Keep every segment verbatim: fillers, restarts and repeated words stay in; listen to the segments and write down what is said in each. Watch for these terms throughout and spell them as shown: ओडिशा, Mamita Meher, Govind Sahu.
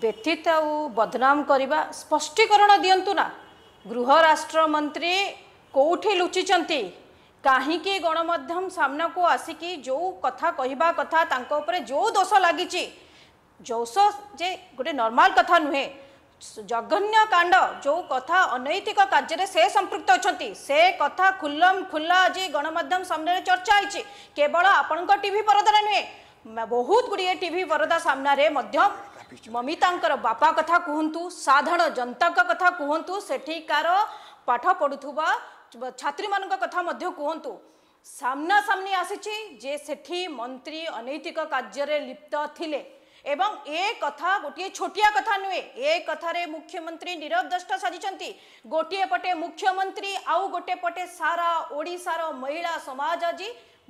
व्यतीत बदनाम करने स्पष्टीकरण दिंतु ना गृह राष्ट्र मंत्री कौटी लुचिंट कहीं गणमाध्यम सामना को आसिकी जो कथा कहवा कथा तांको उपरे जो दोष लगी जोश जे गोटे नॉर्मल कथा नुहे जघन्य कांड जो कथा अनैतिक कार्य से संपृक्त अच्छा से कथा खुल्लम खुला आज गणमाध्यम सामने चर्चा होती केवल आपण टीवी परदा नुहे बहुत गुड़िए टीवी परदा सामने ममिता बापा कथा कहतु साधारण जनता कथा कहतु सेठिकार पाठ पढ़ुवा छात्री मान कथा कहतु सामना सामने आसी जे सेठी मंत्री अनैतिक कार्य लिप्त थिले एवं ए कथा गोटे छोटिया कथा नुहे ए कथारे मुख्यमंत्री नीरव दृष्टा साजिछंती गोटे पटे मुख्यमंत्री आउ गोटे पटे सारा ओडिशार महिला समाज आज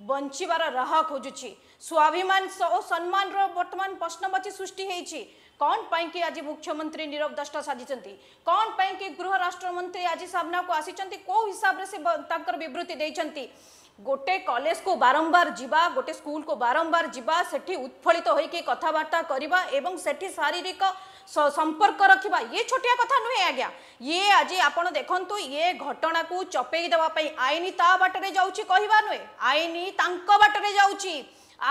बंचीबार राह खोजुची स्वाभिमान और सम्मान वर्तमान प्रश्नवाची सृष्टि होती कौन पाई कि आज मुख्यमंत्री नीरव दृष्टा साजिछंती कौन पाई कि गृह राष्ट्र मंत्री आज सामना को आसीछंती को हिसाब से तांकर विवृति देइछंती गोटे कॉलेज को बारंबार जीवा गोटे स्कूल को बारंबार जीवा सेठी उत्फलित तो होकर कथबार्ता करवा एवं सेठी शारीरिक संपर्क रखा ये छोटिया कथा नुहे आज्ञा ये आज आप देखु ये घटना को चपेई देवाई आईन ता बाटे जाऊँगी कहवा नुहे आईन तांको बाटे जाऊँगी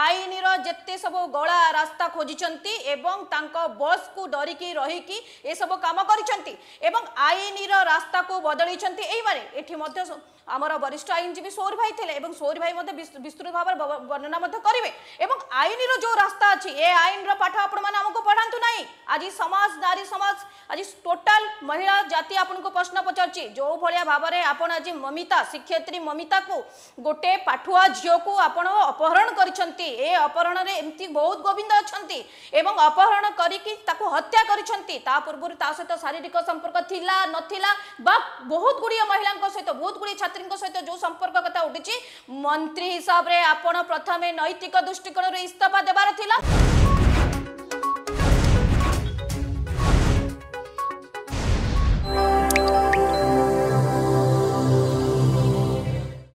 आईन रेते सब गला रास्ता खोजिचंती एवं तांको बस को डरिकी रहीकी ये सब काम करिचंती एवं आईन रास्ता को बदलैचंती एही माने एठी मध्य आमर वरिष्ठ आईनजीवी सौर भाई थे एवं सौर भाई मध्य विस्तृत भाव वर्णना मध्य करेंगे एवं आईन रो रास्ता अच्छी ए आईन पाठ आपण मैंने आमको पढ़ातु ना आज समाज नारी समाज आज टोटाल महिला जाति आपन को प्रश्न पचार जो भाया भाव में आपड़ आज ममिता शिक्षयित्री ममिता को गोटे पाठुआ झील को आपड़ अपहरण कर ए अपहरण रे एमती बहुत गोविंद अछंती एवं अपहरण करिकी ताको हत्या करिसंती ता पूर्वरु ता सहित शारीरिक संपर्क थिला नथिला बा बहुत गुड़िया महिला सहित बहुत गुड़िया छात्री सहित जो संपर्क कथा उठिची मंत्री हिसाब रे आपण प्रथमे नैतिक दृष्टिकोण रे इस्तफा देबार थिला।